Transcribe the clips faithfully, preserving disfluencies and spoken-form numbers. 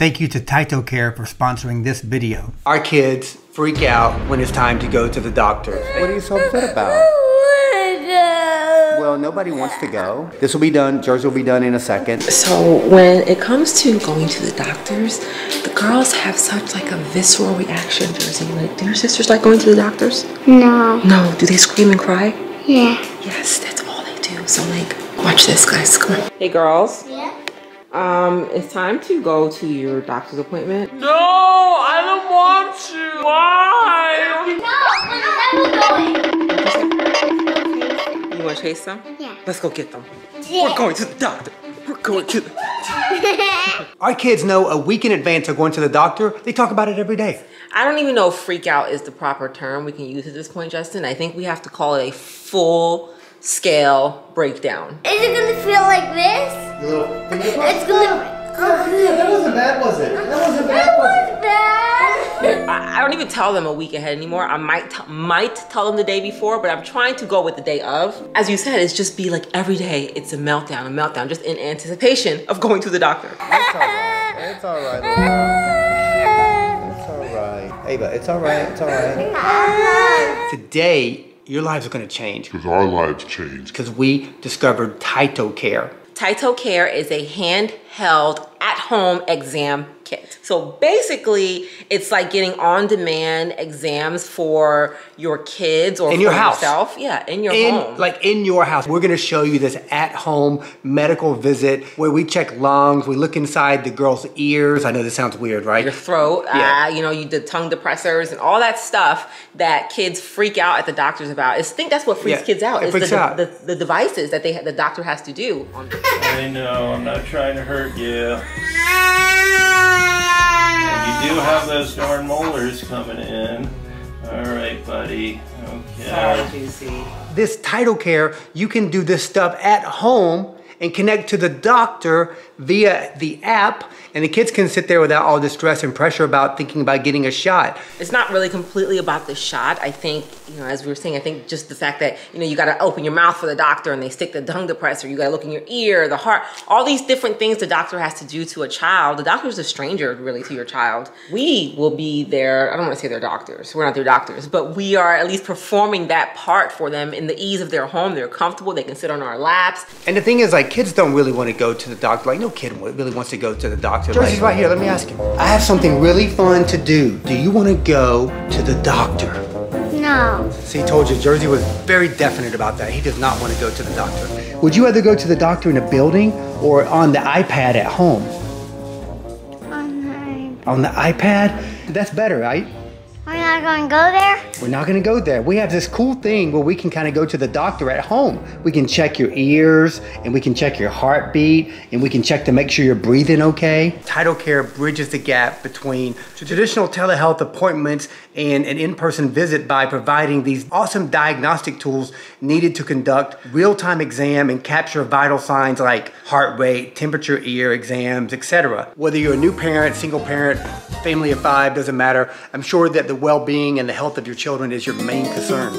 Thank you to TytoCare for sponsoring this video. Our kids freak out when it's time to go to the doctor. What are you so upset about? Well, nobody wants to go. This will be done. George will be done in a second. So when it comes to going to the doctors, the girls have such like a visceral reaction. Jersey, like, do your sisters like going to the doctors? No. No. Do they scream and cry? Yeah. Yes, that's all they do. So like, watch this, guys. Come on. Hey, girls. Yeah. Um, it's time to go to your doctor's appointment. No, I don't want to. Why? No, we're never going. You want to chase them? Yeah. Let's go get them. Yeah. We're going to the doctor. We're going to the doctor. Our kids know a week in advance of going to the doctor. They talk about it every day. I don't even know if freak out is the proper term we can use at this point, Justin. I think we have to call it a full scale breakdown. Is it gonna feel like this? Little it's gonna. Oh, yeah, that wasn't bad, was it? That wasn't bad. That was bad. I, I don't even tell them a week ahead anymore. I might might tell them the day before, but I'm trying to go with the day of. As you said, it's just be like every day. It's a meltdown, a meltdown, just in anticipation of going to the doctor. It's alright. It's alright. It's alright. Ava, it's alright. It's alright. Today, your lives are gonna change. Because our lives changed. Because we discovered TytoCare. TytoCare is a handheld at-home exam kit. So basically, it's like getting on-demand exams for your kids or in your house. Yourself. Yeah, in your in, home. Like in your house. We're gonna show you this at-home medical visit where we check lungs, we look inside the girl's ears. I know this sounds weird, right? Your throat, yeah. uh, you know, you the tongue depressors and all that stuff that kids freak out at the doctors about. It's, I think that's what freaks yeah, kids out. It it's freaks the, out. The, the, the devices that they the doctor has to do. On I know, I'm not trying to hurt you. You do have those darn molars coming in. All right, buddy. Okay. Sorry, Juicy. This TytoCare, you can do this stuff at home and connect to the doctor via the app, and the kids can sit there without all the stress and pressure about thinking about getting a shot. It's not really completely about the shot. I think, you know, as we were saying, I think just the fact that, you know, you gotta open your mouth for the doctor and they stick the tongue depressor, you gotta look in your ear, the heart, all these different things the doctor has to do to a child. The doctor's a stranger really to your child. We will be their, I don't wanna say their doctors, we're not their doctors, but we are at least performing that part for them in the ease of their home. They're comfortable, they can sit on our laps. And the thing is, like, kids don't really wanna go to the doctor. Like, no kid really wants to go to the doctor. George is right here, let me ask him. I have something really fun to do. Do you want to go to the doctor? No. See, told you, Jersey was very definite about that. He does not want to go to the doctor. Would you rather go to the doctor in a building or on the iPad at home? On the iPad. On the iPad? That's better, right? We're not going to go there? We're not going to go there. We have this cool thing where we can kind of go to the doctor at home. We can check your ears, and we can check your heartbeat, and we can check to make sure you're breathing okay. TytoCare bridges the gap between traditional telehealth appointments and an in-person visit by providing these awesome diagnostic tools needed to conduct real-time exam and capture vital signs like heart rate, temperature, ear exams, et cetera. Whether you're a new parent, single parent, family of five, doesn't matter. I'm sure that the well-being and the health of your children is your main concern.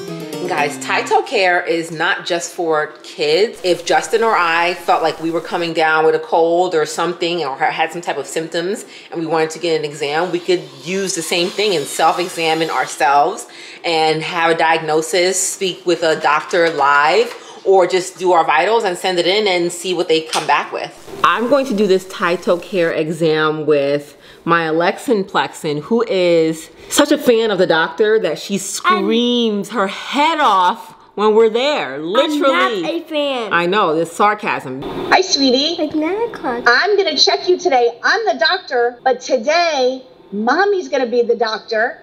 Guys, TytoCare is not just for kids. If Justin or I felt like we were coming down with a cold or something or had some type of symptoms and we wanted to get an exam, we could use the same thing and self-examine ourselves and have a diagnosis, speak with a doctor live, or just do our vitals and send it in and see what they come back with. I'm going to do this TytoCare exam with my Alexan Plexan, who is such a fan of the doctor that she screams I'm, her head off when we're there, literally. I'm not a fan. I know, this sarcasm. Hi, sweetie. Like nine o'clock. I'm gonna check you today. I'm the doctor, but today, mommy's gonna be the doctor,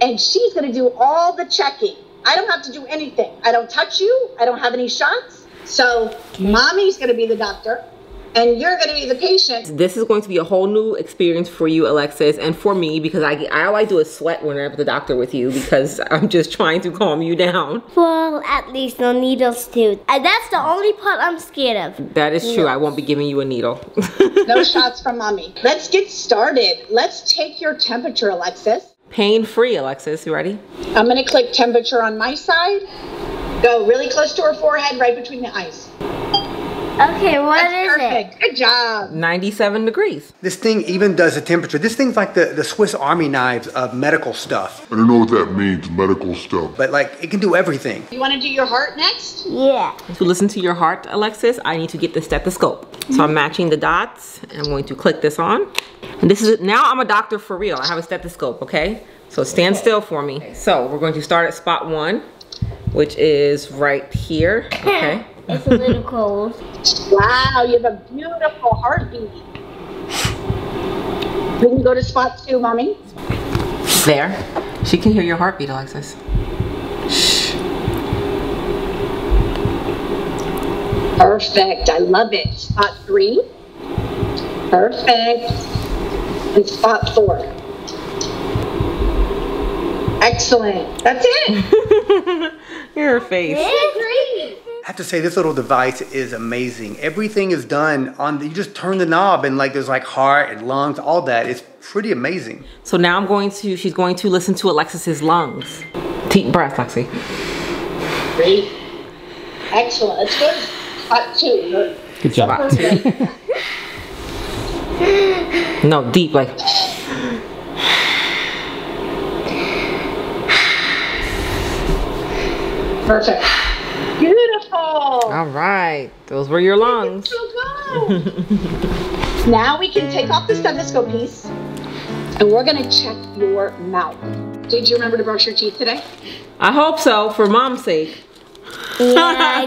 and she's gonna do all the checking. I don't have to do anything. I don't touch you, I don't have any shots. So mommy's gonna be the doctor, and you're gonna be the patient. This is going to be a whole new experience for you, Alexis, and for me, because I, I all I do is sweat when I'm at the doctor with you because I'm just trying to calm you down. Well, at least no needles too. And that's the only part I'm scared of. That is true, no. I won't be giving you a needle. No shots from mommy. Let's get started. Let's take your temperature, Alexis. Pain-free, Alexis, you ready? I'm gonna click temperature on my side. Go really close to her forehead, right between the eyes. Okay, what That's is perfect. it? Good job. ninety-seven degrees. This thing even does the temperature. This thing's like the, the Swiss Army knives of medical stuff. I don't know what that means, medical stuff. But like, it can do everything. You want to do your heart next? Yeah. To listen to your heart, Alexis, I need to get the stethoscope. Mm-hmm. So I'm matching the dots. I'm going to click this on. And this is, now I'm a doctor for real. I have a stethoscope, okay? So stand okay. still for me. So we're going to start at spot one, which is right here, okay? It's a little cold. Wow, you have a beautiful heartbeat. We can go to spot two, mommy. There. She can hear your heartbeat, Alexis. Shh. Perfect. I love it. Spot three. Perfect. And spot four. Excellent. That's it. Your face. It's great. I have to say, this little device is amazing. Everything is done on, the, you just turn the knob and like there's like heart and lungs, all that. It's pretty amazing. So now I'm going to, she's going to listen to Alexis's lungs. Deep breath, Lexi. Great. Excellent, that's good. Hot two. Good job. Hot two. No, deep, like. Perfect. Beautiful. All right, those were your lungs. Now we can take off the stethoscope piece and we're gonna check your mouth. Did you remember to brush your teeth today? I hope so, for mom's sake. Yeah,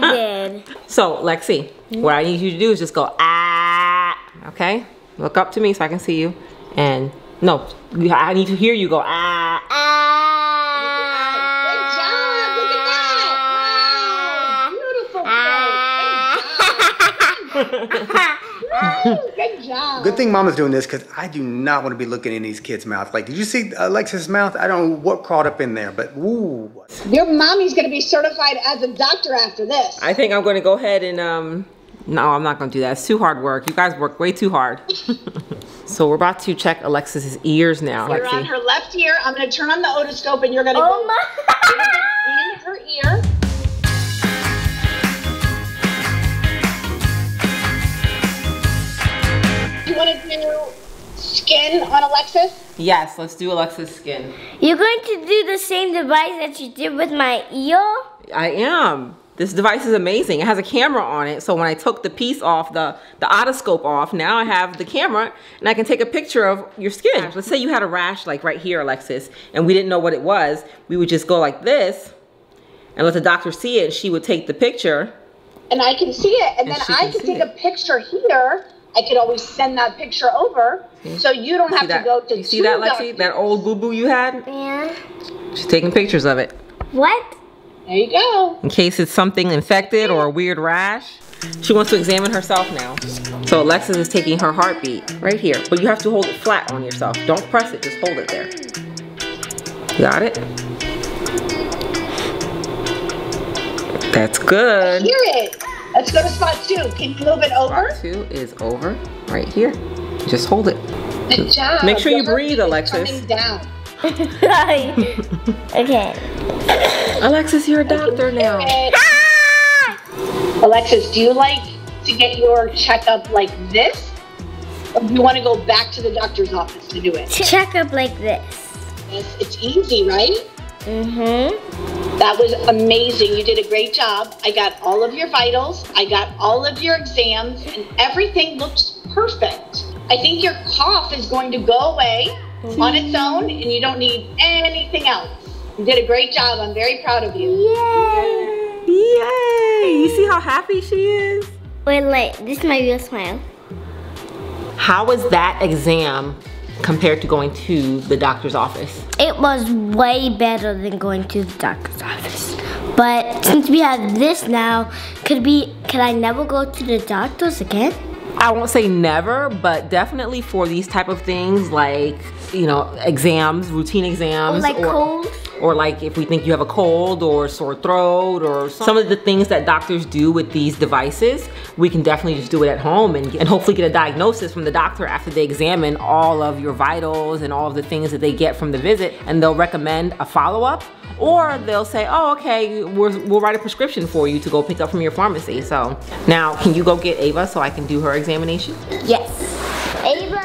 I did. So, Lexi, what I need you to do is just go, ah, okay? Look up to me so I can see you. And no, I need to hear you go, ah, ah. Good job. Good thing Mama's doing this because I do not want to be looking in these kids' mouths. Like, did you see Alexis' mouth? I don't know what crawled up in there, but ooh. Your mommy's going to be certified as a doctor after this. I think I'm going to go ahead and, um, no, I'm not going to do that. It's too hard work. You guys work way too hard. So we're about to check Alexis' ears now. You're on her left ear. I'm going to turn on the otoscope and you're going to oh go my in her ear. Want to do skin on Alexis? Yes, let's do Alexis' skin. You're going to do the same device that you did with my ear? I am. This device is amazing. It has a camera on it, so when I took the piece off, the, the otoscope off, now I have the camera, and I can take a picture of your skin. Let's say you had a rash like right here, Alexis, and we didn't know what it was. We would just go like this, and let the doctor see it, and she would take the picture. And I can see it, and, and then I can take it. a picture here. I could always send that picture over, see? So you don't have that, to go to. You see that, Lexi? That old boo boo you had? Yeah. She's taking pictures of it. What? There you go. In case it's something infected or a weird rash. She wants to examine herself now. So Alexis is taking her heartbeat right here, but you have to hold it flat on yourself. Don't press it, just hold it there. Got it? That's good. I hear it. Let's go to spot two. Can you move it over? Spot two is over right here. Just hold it. Good job. Make sure you breathe, Alexis. Coming down. Okay. Alexis, you're a doctor now. Ah! Alexis, do you like to get your checkup like this? Or do you want to go back to the doctor's office to do it? Checkup like this. Yes, it's easy, right? Mm-hmm. That was amazing. You did a great job. I got all of your vitals. I got all of your exams and everything looks perfect. I think your cough is going to go away on its own and you don't need anything else. You did a great job. I'm very proud of you. Yay! Yay! You see how happy she is? Wait, wait. This is my real smile. How was that exam compared to going to the doctor's office? It was way better than going to the doctor's office. But since we have this now, could be could I never go to the doctor's again? I won't say never, but definitely for these type of things like, you know, exams, routine exams. Or like or, colds? or like if we think you have a cold or sore throat or some of the things that doctors do with these devices, we can definitely just do it at home and, and hopefully get a diagnosis from the doctor after they examine all of your vitals and all of the things that they get from the visit, and they'll recommend a follow-up, or they'll say, oh, okay, we're, we'll write a prescription for you to go pick up from your pharmacy. So now, can you go get Ava so I can do her examination? Yes, Ava.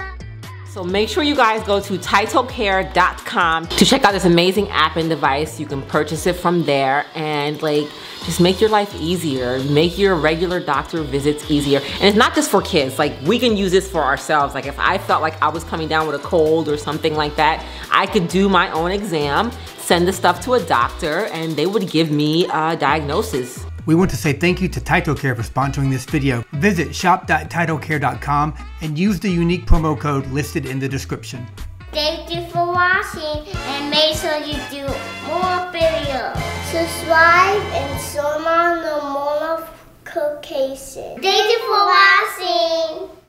So make sure you guys go to Tyto Care dot com to check out this amazing app and device. You can purchase it from there and like just make your life easier. Make your regular doctor visits easier. And it's not just for kids. Like, we can use this for ourselves. Like, if I felt like I was coming down with a cold or something like that, I could do my own exam, send the stuff to a doctor, and they would give me a diagnosis. We want to say thank you to TytoCare for sponsoring this video. Visit shop dot tyto care dot com and use the unique promo code listed in the description. Thank you for watching, and make sure you do more videos. Subscribe and turn on the notification. Thank you for watching.